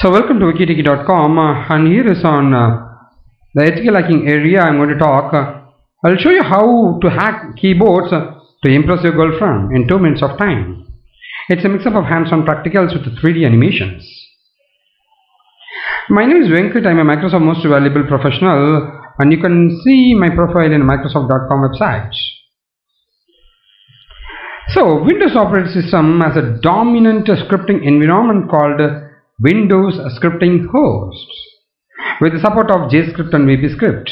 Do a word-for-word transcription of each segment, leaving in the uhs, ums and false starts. So welcome to wikitechy dot com, uh, and here is on uh, the ethical hacking area I'm going to talk. Uh, I'll show you how to hack keyboards uh, to impress your girlfriend in two minutes of time. It's a mix-up of hands-on practicals with three D animations. My name is Venkat. I'm a Microsoft Most Valuable Professional, and you can see my profile in Microsoft dot com website. So Windows operating system has a dominant scripting environment called Windows Scripting Host, with the support of JScript and VBScript.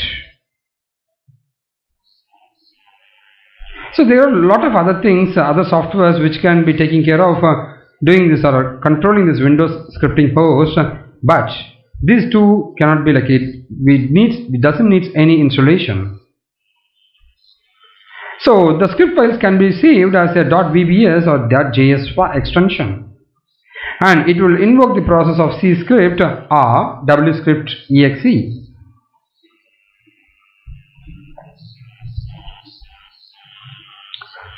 So there are a lot of other things, other softwares which can be taken care of uh, doing this or controlling this Windows Scripting Host, but these two cannot be like it. We needs, it doesn't need any installation. So the script files can be saved as a .vbs or .js extension, and it will invoke the process of c-script or w-script.exe.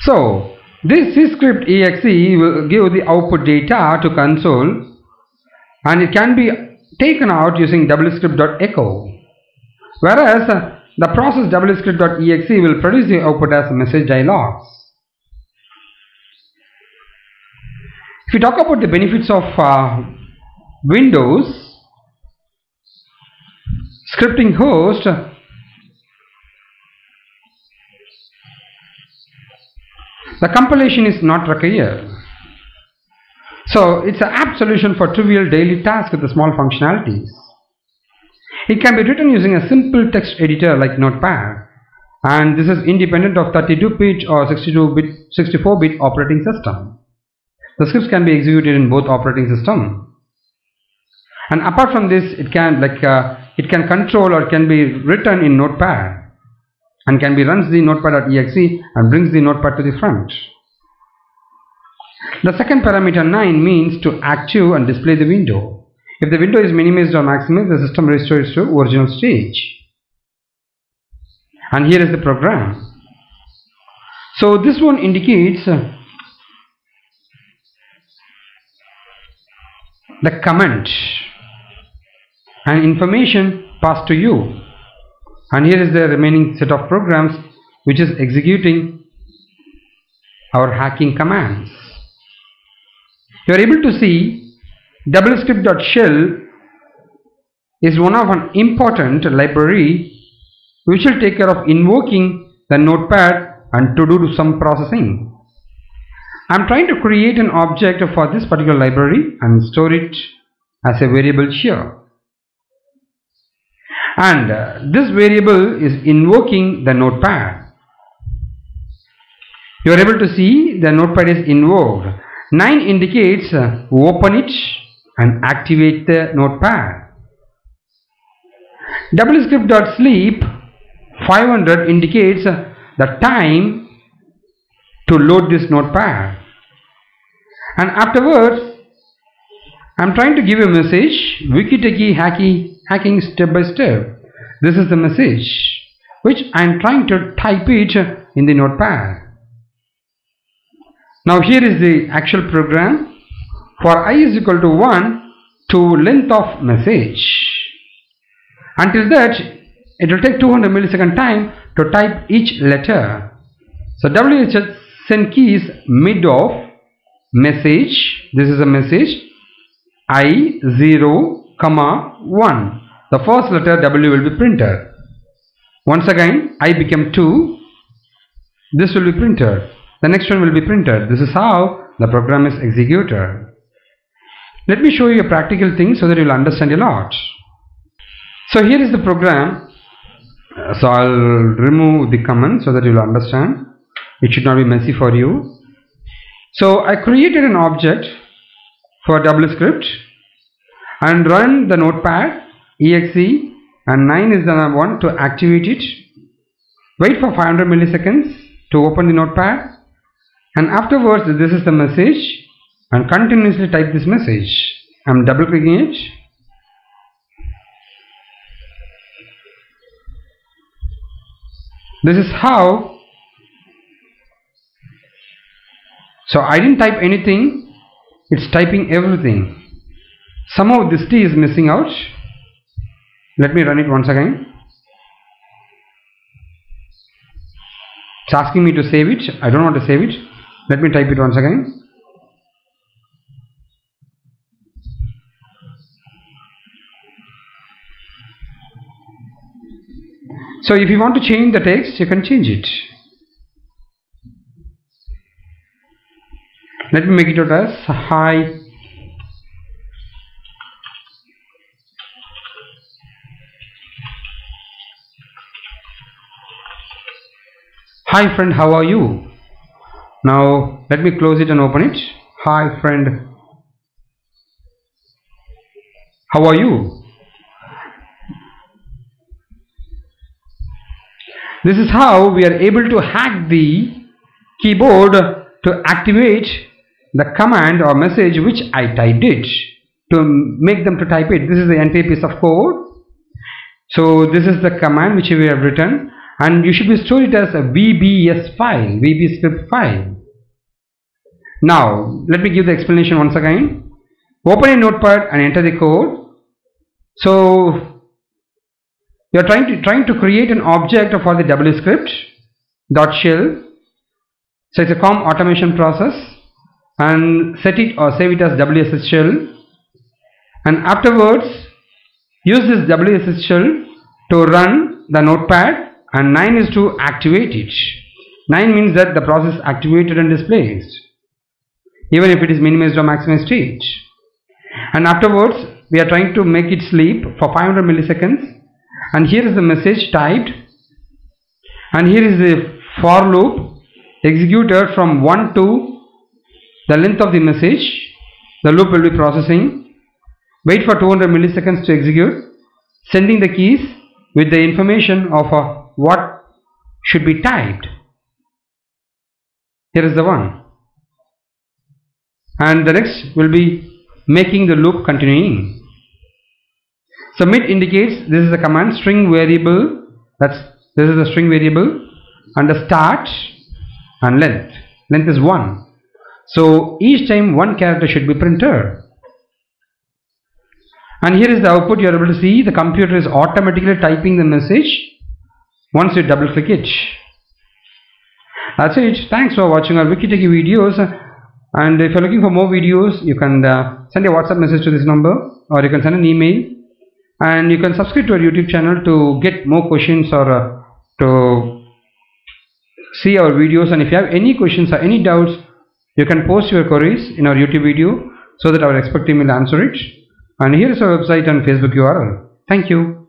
So this c-script.exe will give the output data to console, and it can be taken out using w-script.echo, whereas the process w-script.exe will produce the output as message dialogs. If we talk about the benefits of uh, Windows Scripting Host, the compilation is not required. So it's an apt solution for trivial daily tasks with the small functionalities. It can be written using a simple text editor like Notepad, and this is independent of thirty-two bit or sixty-two bit, sixty-four bit operating system. The scripts can be executed in both operating systems, and apart from this, it can like uh, it can control or can be written in Notepad, and can be runs the Notepad.exe and brings the Notepad to the front. The second parameter nine means to active and display the window. If the window is minimized or maximized, the system restores to original stage. And here is the program. So this one indicates Uh, the comment and information passed to you, and here is the remaining set of programs which is executing our hacking commands. You are able to see w-script.shell is one of an important library which will take care of invoking the Notepad and to do some processing. I am trying to create an object for this particular library and store it as a variable here, and uh, this variable is invoking the Notepad. You are able to see the Notepad is invoked. nine indicates uh, open it and activate the Notepad. WScript.sleep five hundred indicates uh, the time to load this Notepad. And afterwards, I'm trying to give a message, wikitechy hacky hacking step by step. This is the message which I'm trying to type it in the Notepad. Now here is the actual program for I is equal to one to length of message. Until that, it will take two hundred millisecond time to type each letter. So W H Send key is mid of message. This is a message I zero comma one. The first letter W will be printed. Once again I became two. This will be printed. The next one will be printed. This is how the program is executed. Let me show you a practical thing so that you will understand a lot. So here is the program. So I will remove the comment so that you will understand. It should not be messy for you. So I created an object for WScript and run the Notepad exe, and nine is the one to activate it. Wait for five hundred milliseconds to open the Notepad, and afterwards this is the message, and continuously type this message. I'm double clicking it. This is how. So I didn't type anything, it's typing everything. Somehow this T is missing out. Let me run it once again. It's asking me to save it. I don't want to save it. Let me type it once again. So if you want to change the text, you can change it. Let me make it out as hi. Hi friend, how are you? Now let me close it and open it. Hi friend, how are you? This is how we are able to hack the keyboard to activate the command or message which I typed it, to make them to type it. This is the entire piece of code. So this is the command which we have written, and you should be stored it as a V B S file, VBScript file. Now let me give the explanation once again. Open a notepad and enter the code. So you are trying to trying to create an object for the WScript.shell. So it's a COM automation process, and set it or save it as W S H shell, and afterwards use this W S H shell to run the notepad, and nine is to activate it. nine means that the process activated and displaced, even if it is minimized or maximized stage. And afterwards we are trying to make it sleep for five hundred milliseconds. And here is the message typed, and here is the for loop executed from one to the length of the message. The loop will be processing, wait for two hundred milliseconds to execute, sending the keys with the information of uh, what should be typed. Here is the one, and the next will be making the loop continuing. Submit indicates this is a command string variable, that's this is a string variable, and the start and length. Length is one. So each time one character should be printed. And here is the output. You are able to see the computer is automatically typing the message once you double click it. That's it. Thanks for watching our Wikitechy videos. And if you're looking for more videos, you can uh, send a WhatsApp message to this number, or you can send an email. And you can subscribe to our YouTube channel to get more questions, or uh, to see our videos. And if you have any questions or any doubts, you can post your queries in our YouTube video so that our expert team will answer it. And here is our website and Facebook U R L. Thank you.